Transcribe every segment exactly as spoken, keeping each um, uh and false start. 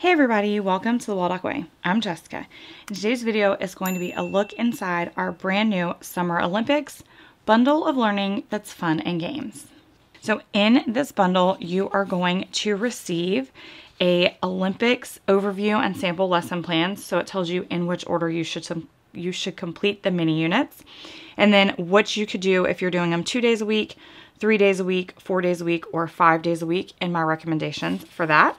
Hey everybody, welcome to The Waldock Way. I'm Jessica, and today's video is going to be a look inside our brand new Summer Olympics bundle of learning that's fun and games. So in this bundle, you are going to receive a Olympics overview and sample lesson plans. So it tells you in which order you should you should complete the mini units, and then what you could do if you're doing them two days a week, three days a week, four days a week, or five days a week, and my recommendations for that.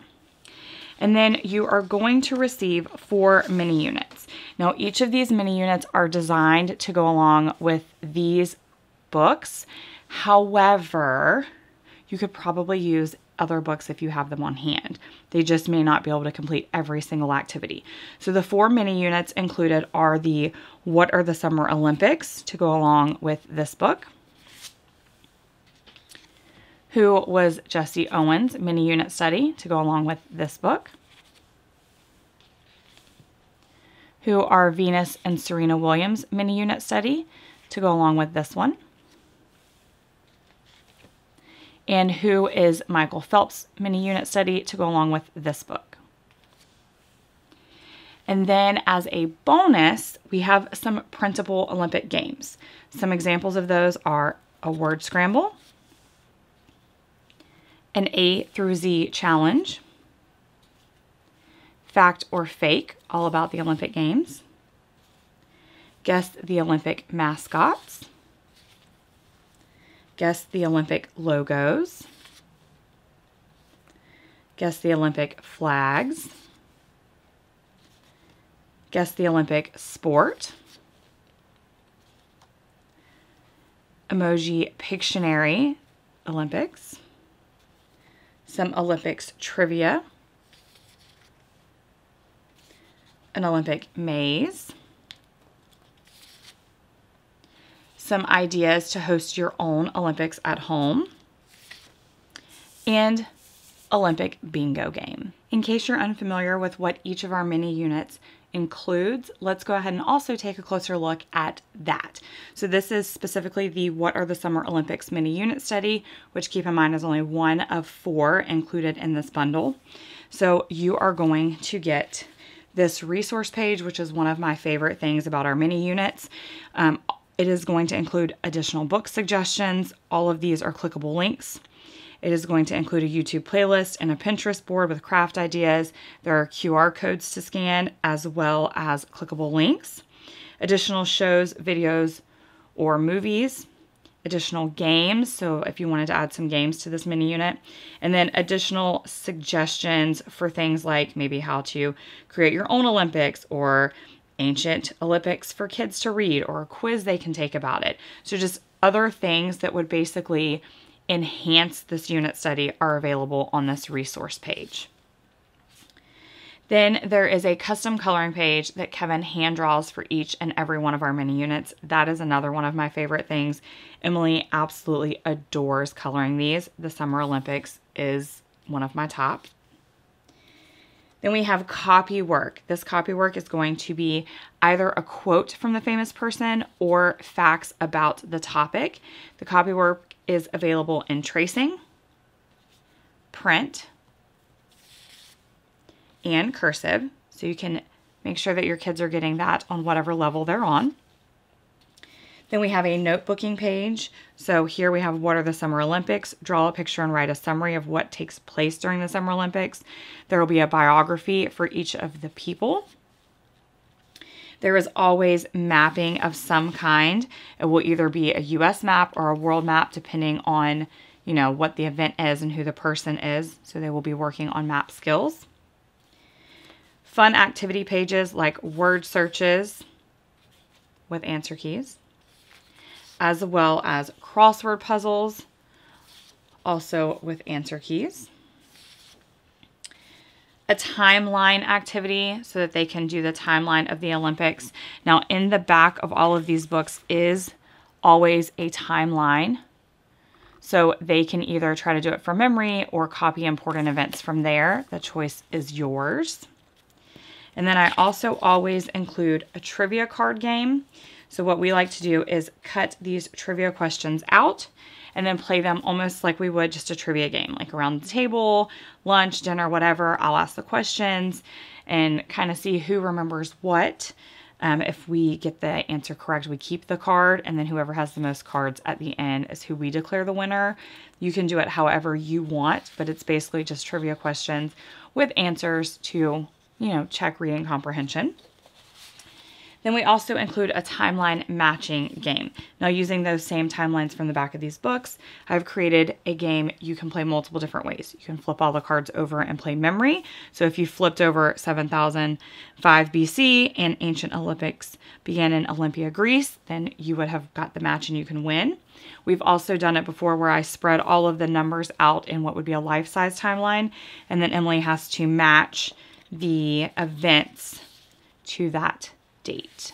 And then you are going to receive four mini units. Now, each of these mini units are designed to go along with these books. However, you could probably use other books if you have them on hand. They just may not be able to complete every single activity. So the four mini units included are the What Are the Summer Olympics to go along with this book, Who Was Jesse Owens mini unit study to go along with this book, Who Are Venus and Serena Williams mini unit study to go along with this one, and Who Is Michael Phelps mini unit study to go along with this book. And then as a bonus, we have some printable Olympic games. Some examples of those are a word scramble, an A through Z challenge, fact or fake, all about the Olympic Games, guess the Olympic mascots, guess the Olympic logos, guess the Olympic flags, guess the Olympic sport, emoji Pictionary Olympics, some Olympics trivia, an Olympic maze, some ideas to host your own Olympics at home, and Olympic bingo game. In case you're unfamiliar with what each of our mini units includes, let's go ahead and also take a closer look at that. So this is specifically the What Are the Summer Olympics mini unit study, which keep in mind is only one of four included in this bundle. So you are going to get this resource page, which is one of my favorite things about our mini units. Um, it is going to include additional book suggestions. All of these are clickable links. It is going to include a YouTube playlist and a Pinterest board with craft ideas. There are Q R codes to scan as well as clickable links, additional shows, videos, or movies, additional games. So if you wanted to add some games to this mini unit, and then additional suggestions for things like maybe how to create your own Olympics or ancient Olympics for kids to read or a quiz they can take about it. So just other things that would basically enhance this unit study are available on this resource page. Then there is a custom coloring page that Kevin hand draws for each and every one of our mini units. That is another one of my favorite things. Emily absolutely adores coloring these. The Summer Olympics is one of my top. Then we have copy work. This copy work is going to be either a quote from the famous person or facts about the topic. The copy work is available in tracing, print, and cursive. So you can make sure that your kids are getting that on whatever level they're on. Then we have a notebooking page. So here we have What Are the Summer Olympics? Draw a picture and write a summary of what takes place during the Summer Olympics. There will be a biography for each of the people. There is always mapping of some kind. It will either be a U S map or a world map, depending on, you know, what the event is and who the person is. So they will be working on map skills. Fun activity pages like word searches with answer keys, as well as crossword puzzles, also with answer keys. A timeline activity so that they can do the timeline of the Olympics. Now, in the back of all of these books is always a timeline. So they can either try to do it from memory or copy important events from there. The choice is yours. And then I also always include a trivia card game. So what we like to do is cut these trivia questions out and then play them almost like we would just a trivia game, like around the table, lunch, dinner, whatever. I'll ask the questions and kind of see who remembers what. Um, if we get the answer correct, we keep the card, and then whoever has the most cards at the end is who we declare the winner. You can do it however you want, but it's basically just trivia questions with answers to, you know, check reading comprehension. Then we also include a timeline matching game. Now, using those same timelines from the back of these books, I've created a game you can play multiple different ways. You can flip all the cards over and play memory. So if you flipped over seven thousand five B C and ancient Olympics began in Olympia, Greece, then you would have got the match and you can win. We've also done it before where I spread all of the numbers out in what would be a life-size timeline, and then Emily has to match the events to that date.